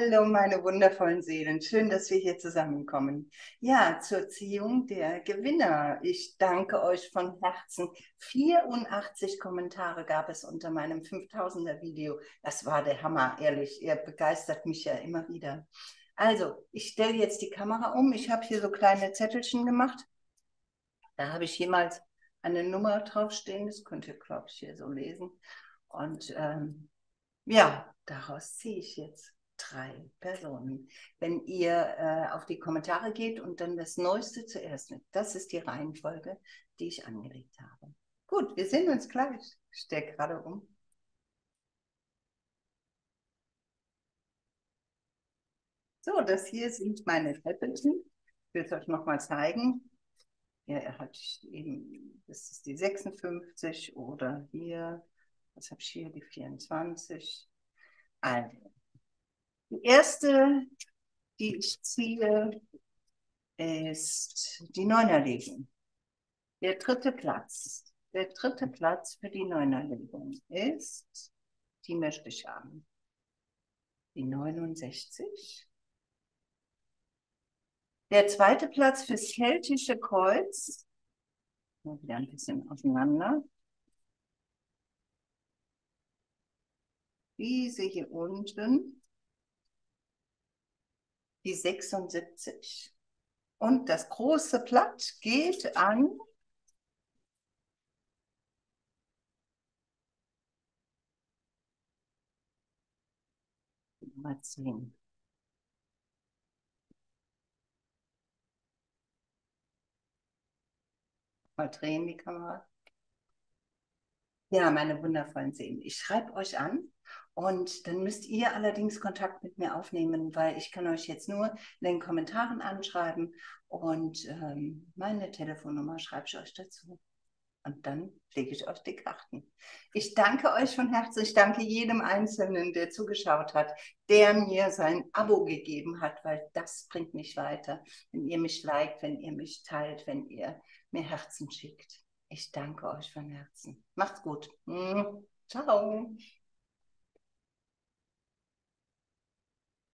Hallo meine wundervollen Seelen, schön, dass wir hier zusammenkommen. Ja, zur Ziehung der Gewinner. Ich danke euch von Herzen. 84 Kommentare gab es unter meinem 5000er Video. Das war der Hammer, ehrlich. Ihr begeistert mich ja immer wieder. Also, ich stelle jetzt die Kamera um. Ich habe hier so kleine Zettelchen gemacht. Da habe ich jemals eine Nummer draufstehen. Das könnt ihr, glaube ich, hier so lesen. Und ja, daraus ziehe ich jetzt 3 Personen. Wenn ihr auf die Kommentare geht und dann das Neueste zuerst mit. Das ist die Reihenfolge, die ich angelegt habe. Gut, wir sehen uns gleich. Ich stelle gerade um. So, das hier sind meine Zettelchen. Ich will es euch nochmal zeigen. Ja, hatte ich eben, das ist die 56 oder hier. Was habe ich hier? Die 24. Also, die erste, die ich ziehe, ist die Neunerlegung. Der 3. Platz. Der 3. Platz für die Neunerlegung ist, die möchte ich haben, die 69. Der 2. Platz fürs Keltische Kreuz. Mal wieder ein bisschen auseinander. Diese hier unten, die 76. Und das große Blatt geht an Nummer 10. Mal drehen die Kamera. Ja, meine wundervollen Seelen, ich schreibe euch an. Und dann müsst ihr allerdings Kontakt mit mir aufnehmen, weil ich kann euch jetzt nur in den Kommentaren anschreiben und meine Telefonnummer schreibe ich euch dazu. Und dann lege ich euch die Karten. Ich danke euch von Herzen. Ich danke jedem Einzelnen, der zugeschaut hat, der mir sein Abo gegeben hat, weil das bringt mich weiter. Wenn ihr mich liked, wenn ihr mich teilt, wenn ihr mir Herzen schickt. Ich danke euch von Herzen. Macht's gut. Ciao.